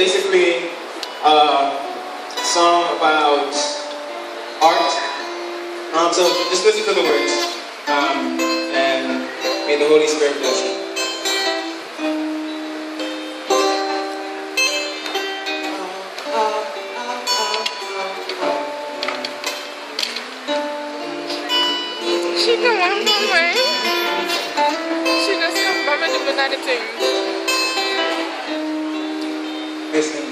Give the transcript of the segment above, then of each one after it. basically a song about art. So just listen to the words, and may the Holy Spirit bless you. She can run one way. She just can't bother to do another thing. Listen.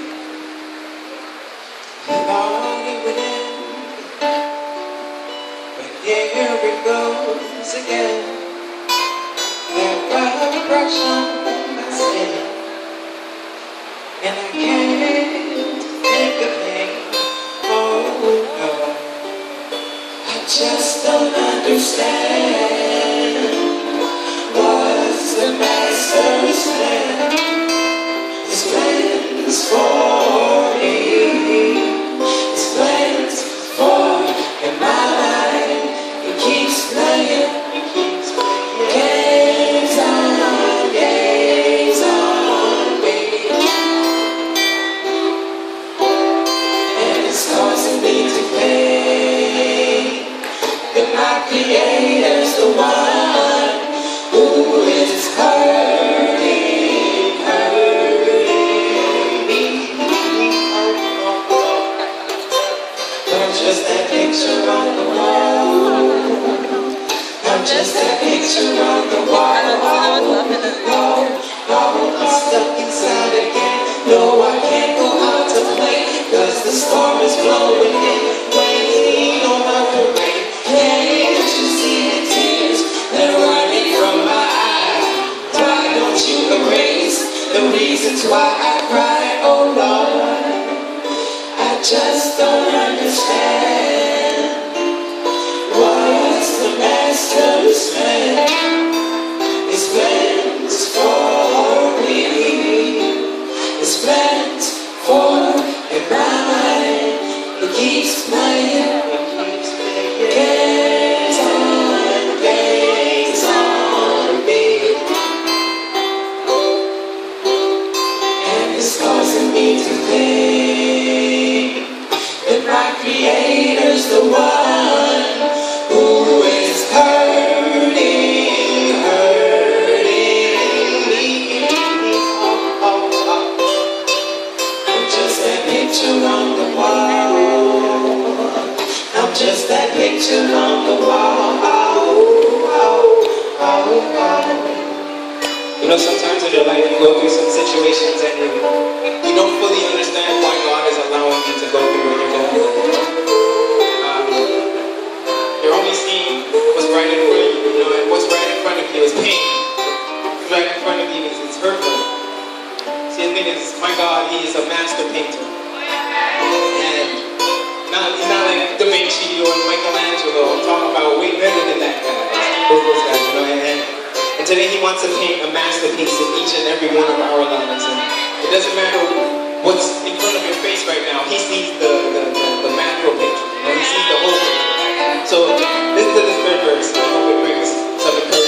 Lonely within, but here it goes again. There was a brush on my skin, and I can't think of things. Oh no, I just don't know. What's the master's plan? His plan is for me. His plan is for in my mind. He keeps playing. He keeps playing games on me, and it's causing me to play. That my creator. The one who is hurting, hurting me. I'm just that picture on the wall. I'm just that picture on the wall. Oh, I'm stuck inside again. No, I can't go out to play, 'cause the storm is blowing in. Reasons why I cry, oh Lord, I just don't understand. What's the master's plan? His plan's for me. His plan's for in my mind. He keeps playing. The one who is hurting, hurting me. I'm just that picture on the wall. I'm just that picture on the wall. You know, sometimes in your life you go through some situations and you don't fully understand why God is allowing you to go through what you're going through. Is pain. Right in front of you is hurtful. See, the thing is, my God, he is a master painter. And he's not like Domenico and Michelangelo. I'm talking about way better than that guy. Those guys, you know, and today he wants to paint a masterpiece in each and every one of our lives. And it doesn't matter what's in front of your face right now. He sees the macro picture. You know, he sees the whole picture. So listen to this third verse. I hope it brings some encouragement.